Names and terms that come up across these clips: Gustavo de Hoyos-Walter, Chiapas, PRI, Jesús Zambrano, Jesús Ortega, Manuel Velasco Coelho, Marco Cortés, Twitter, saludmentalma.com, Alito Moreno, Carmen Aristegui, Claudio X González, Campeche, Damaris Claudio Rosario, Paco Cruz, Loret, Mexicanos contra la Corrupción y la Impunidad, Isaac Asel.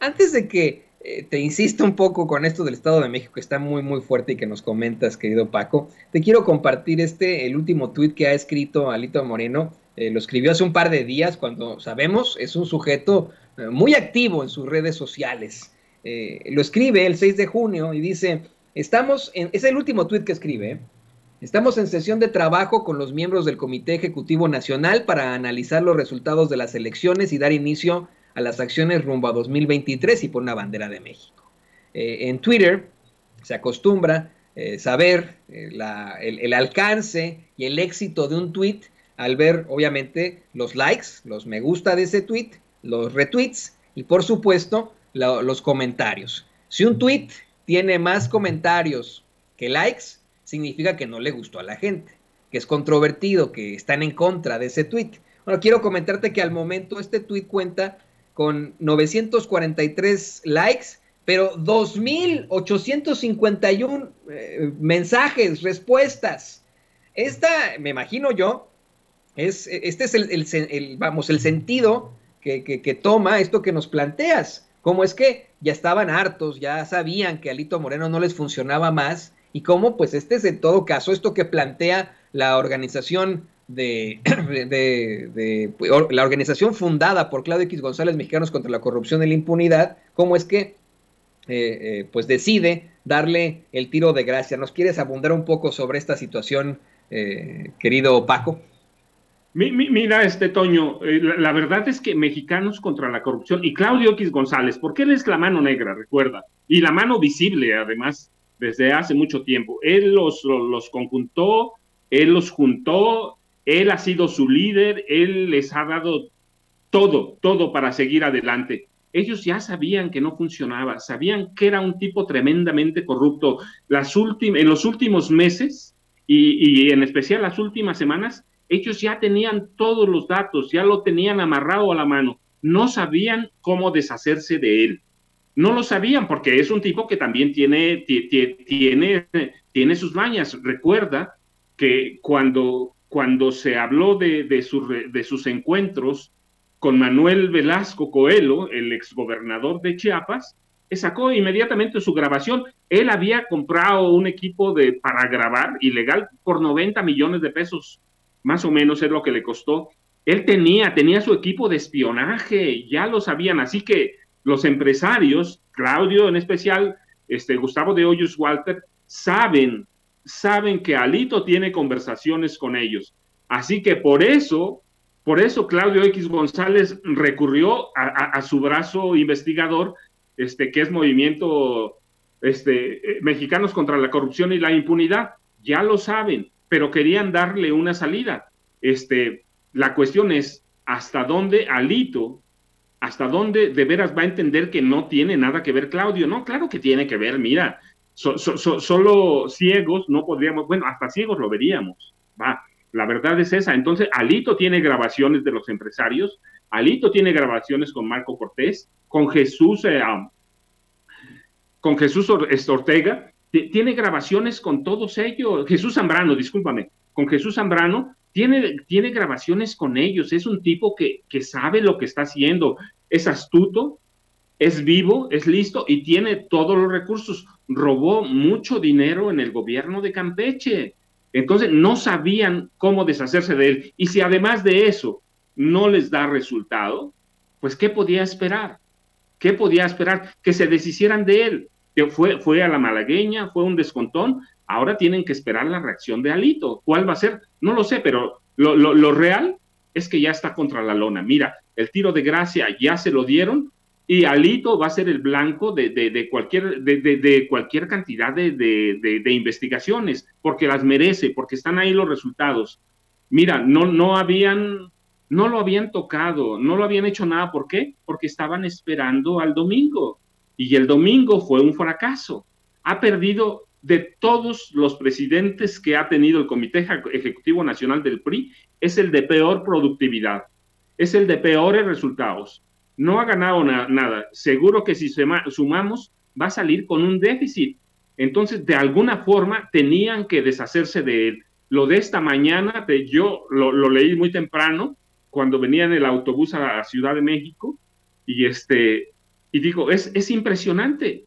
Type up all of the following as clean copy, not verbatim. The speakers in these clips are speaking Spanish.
Antes de que te insisto un poco con esto del Estado de México, está muy muy fuerte y que nos comentas, querido Paco, te quiero compartir el último tuit que ha escrito Alito Moreno. Lo escribió hace un par de días, cuando sabemos es un sujeto muy activo en sus redes sociales. Lo escribe el 6 de junio y dice, es el último tuit que escribe, estamos en sesión de trabajo con los miembros del Comité Ejecutivo Nacional para analizar los resultados de las elecciones y dar inicio a las acciones rumbo a 2023 y por una bandera de México. En Twitter se acostumbra saber el alcance y el éxito de un tweet al ver, obviamente, los likes, los me gusta de ese tweet, los retweets y, por supuesto, los comentarios. Si un tweet tiene más comentarios que likes, significa que no le gustó a la gente, que es controvertido, que están en contra de ese tweet. Bueno, quiero comentarte que al momento este tweet cuenta con 943 likes, pero 2,851 mensajes, respuestas. Esta, me imagino yo, es el sentido que toma esto que nos planteas. Cómo es que ya estaban hartos, ya sabían que Alito Moreno no les funcionaba más, y cómo, pues, es en todo caso esto que plantea la organización la organización fundada por Claudio X González, Mexicanos contra la Corrupción y la Impunidad, cómo es que pues decide darle el tiro de gracia. ¿Nos quieres abundar un poco sobre esta situación, querido Paco? Mira, Toño, la verdad es que Mexicanos contra la Corrupción y Claudio X González, porque él es la mano negra, recuerda, y la mano visible, además, desde hace mucho tiempo. Él los conjuntó, él los juntó. Él ha sido su líder, él les ha dado todo para seguir adelante. Ellos ya sabían que no funcionaba, sabían que era un tipo tremendamente corrupto. En los últimos meses, y en especial las últimas semanas, ellos ya tenían todos los datos, ya lo tenían amarrado a la mano. No sabían cómo deshacerse de él. No lo sabían porque es un tipo que también tiene sus mañas. Recuerda que cuando se habló de sus encuentros con Manuel Velasco Coelho, el exgobernador de Chiapas, sacó inmediatamente su grabación. Él había comprado un equipo para grabar ilegal por 90 millones de pesos, más o menos es lo que le costó. Él tenía su equipo de espionaje, ya lo sabían. Así que los empresarios, Claudio en especial, Gustavo de Hoyos-Walter, saben que Alito tiene conversaciones con ellos. Así que por eso Claudio X González recurrió a su brazo investigador, que es Movimiento Mexicanos contra la Corrupción y la Impunidad. Ya lo saben, pero querían darle una salida. La cuestión es hasta dónde Alito, hasta dónde de veras va a entender que no tiene nada que ver Claudio. No, claro que tiene que ver, mira. Solo ciegos no podríamos, bueno, hasta ciegos lo veríamos, va, la verdad es esa. Entonces Alito tiene grabaciones de los empresarios, Alito tiene grabaciones con Marco Cortés, con Jesús Ortega, tiene grabaciones con todos ellos, Jesús Zambrano, discúlpame, con Jesús Zambrano, tiene grabaciones con ellos. Es un tipo que sabe lo que está haciendo, es astuto, es vivo, es listo y tiene todos los recursos. Robó mucho dinero en el gobierno de Campeche. Entonces no sabían cómo deshacerse de él. Y si además de eso no les da resultado, pues ¿qué podía esperar? ¿Qué podía esperar? Que se deshicieran de él. Fue a la malagueña, fue un descontón. Ahora tienen que esperar la reacción de Alito. ¿Cuál va a ser? No lo sé, pero lo real es que ya está contra la lona. Mira, el tiro de gracia ya se lo dieron. Y Alito va a ser el blanco de cualquier cantidad de investigaciones, porque las merece, porque están ahí los resultados. Mira, no lo habían tocado, no lo habían hecho nada. ¿Por qué? Porque estaban esperando al domingo. Y el domingo fue un fracaso. Ha perdido de todos los presidentes que ha tenido el Comité Ejecutivo Nacional del PRI, es el de peor productividad, es el de peores resultados. No ha ganado nada. Seguro que si sumamos va a salir con un déficit. Entonces, de alguna forma, tenían que deshacerse de él. Lo de esta mañana, yo lo leí muy temprano, cuando venía en el autobús a la Ciudad de México, y Y digo, es impresionante.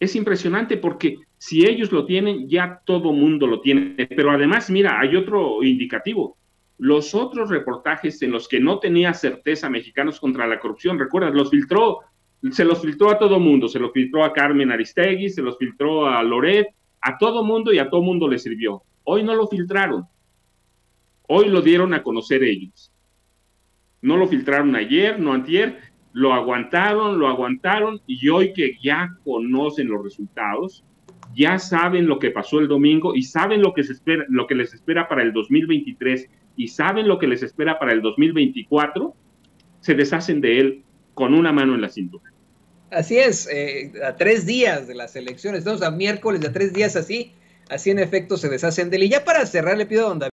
Es impresionante porque si ellos lo tienen, ya todo mundo lo tiene. Pero además, mira, hay otro indicativo. Los otros reportajes en los que no tenía certeza Mexicanos contra la Corrupción, recuerda, los filtró, se los filtró a todo mundo, se los filtró a Carmen Aristegui, se los filtró a Loret, a todo mundo, y a todo mundo le sirvió. Hoy no lo filtraron. Hoy lo dieron a conocer ellos. No lo filtraron ayer, no antier, lo aguantaron, y hoy que ya conocen los resultados, ya saben lo que pasó el domingo y saben lo que se espera, lo que les espera para el 2023 y saben lo que les espera para el 2024, se deshacen de él con una mano en la cintura. Así es, a 3 días de las elecciones, estamos a miércoles, a 3 días así en efecto se deshacen de él. Y ya para cerrar le pido a don David